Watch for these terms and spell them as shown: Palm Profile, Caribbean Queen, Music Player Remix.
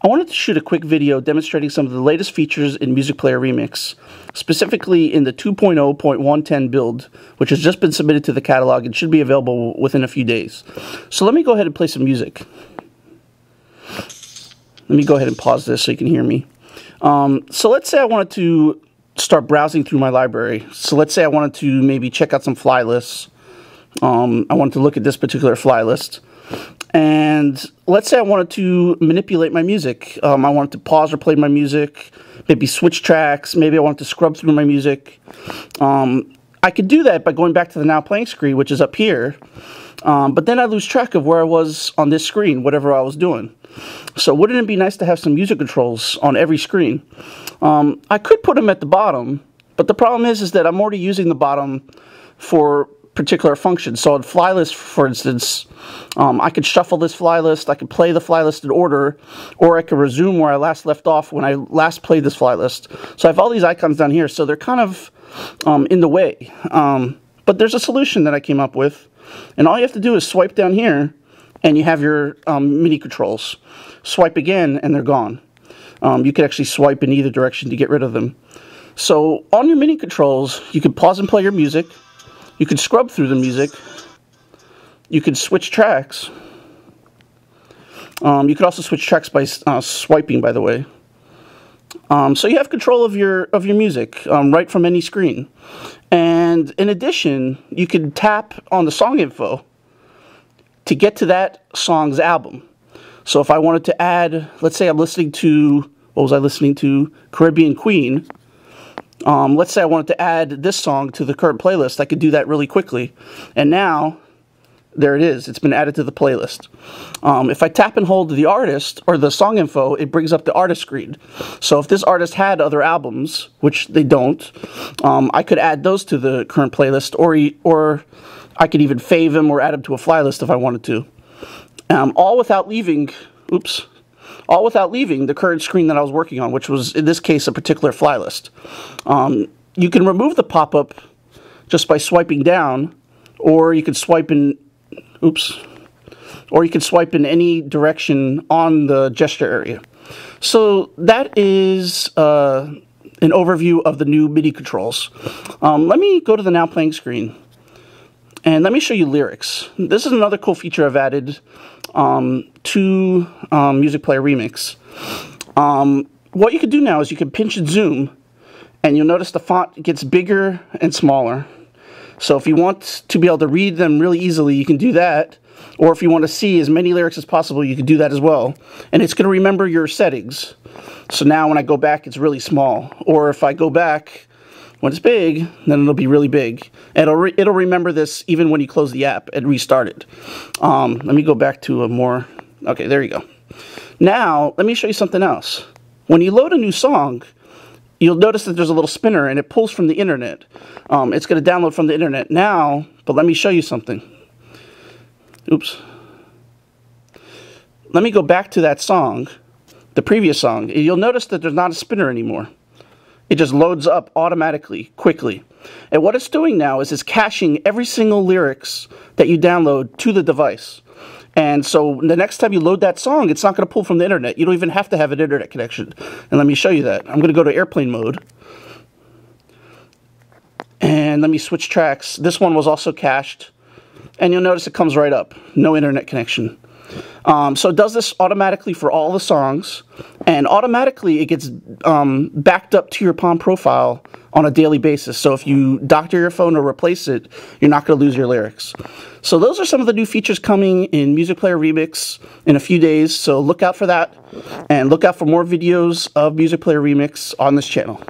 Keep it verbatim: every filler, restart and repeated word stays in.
I wanted to shoot a quick video demonstrating some of the latest features in Music Player Remix, specifically in the two point oh point one ten build, which has just been submitted to the catalog and should be available within a few days. So let me go ahead and play some music. Let me go ahead and pause this so you can hear me. Um, so let's say I wanted to start browsing through my library. So let's say I wanted to maybe check out some fly lists. Um, I wanted to look at this particular fly list. And let's say I wanted to manipulate my music. Um, I wanted to pause or play my music, maybe switch tracks, maybe I wanted to scrub through my music. Um, I could do that by going back to the Now Playing screen, which is up here. Um, but then I lose track of where I was on this screen, whatever I was doing. So wouldn't it be nice to have some music controls on every screen? Um, I could put them at the bottom, but the problem is, is that I'm already using the bottom for particular function. So on fly list, for instance, um, I could shuffle this fly list, I could play the fly list in order, or I could resume where I last left off when I last played this fly list. So I have all these icons down here, so they're kind of um, in the way. Um, but there's a solution that I came up with, and all you have to do is swipe down here, and you have your um, MIDI controls. Swipe again, and they're gone. Um, you could actually swipe in either direction to get rid of them. So on your MIDI controls, you can pause and play your music. You can scrub through the music. You can switch tracks. Um, you could also switch tracks by uh, swiping, by the way. Um, so you have control of your of your music um, right from any screen. And in addition, you can tap on the song info to get to that song's album. So if I wanted to add, let's say I'm listening to, what was I listening to? Caribbean Queen. Um, let's say I wanted to add this song to the current playlist. I could do that really quickly. And now, there it is. It's been added to the playlist. Um, if I tap and hold the artist, or the song info, it brings up the artist screen. So if this artist had other albums, which they don't, um, I could add those to the current playlist, or, or I could even fave them or add them to a fly list if I wanted to. Um, all without leaving, oops, all without leaving the current screen that I was working on, which was, in this case, a particular fly list. Um, you can remove the pop-up just by swiping down, or you can swipe in, oops, or you can swipe in any direction on the gesture area. So that is uh, an overview of the new MIDI controls. Um, let me go to the Now Playing screen, and let me show you lyrics. This is another cool feature I've added um, to um, Music Player Remix. Um, what you can do now is you can pinch and zoom, and you'll notice the font gets bigger and smaller. So if you want to be able to read them really easily, you can do that. Or if you want to see as many lyrics as possible, you can do that as well. And it's going to remember your settings. So now when I go back, it's really small. Or if I go back, when it's big, then it'll be really big. And it'll, re it'll remember this even when you close the app and restart it. Um, let me go back to a more... Okay, there you go. Now, let me show you something else. When you load a new song, you'll notice that there's a little spinner, and it pulls from the internet. Um, it's going to download from the internet now, but let me show you something. Oops. Let me go back to that song, the previous song. You'll notice that there's not a spinner anymore. It just loads up automatically, quickly. And what it's doing now is it's caching every single lyrics that you download to the device. And so the next time you load that song, it's not going to pull from the internet. You don't even have to have an internet connection. And let me show you that. I'm going to go to airplane mode. And let me switch tracks. This one was also cached. And you'll notice it comes right up. No internet connection. Um, so it does this automatically for all the songs, and automatically it gets um, backed up to your Palm Profile on a daily basis. So if you doctor your phone or replace it, you're not going to lose your lyrics. So those are some of the new features coming in Music Player Remix in a few days. So look out for that, and look out for more videos of Music Player Remix on this channel.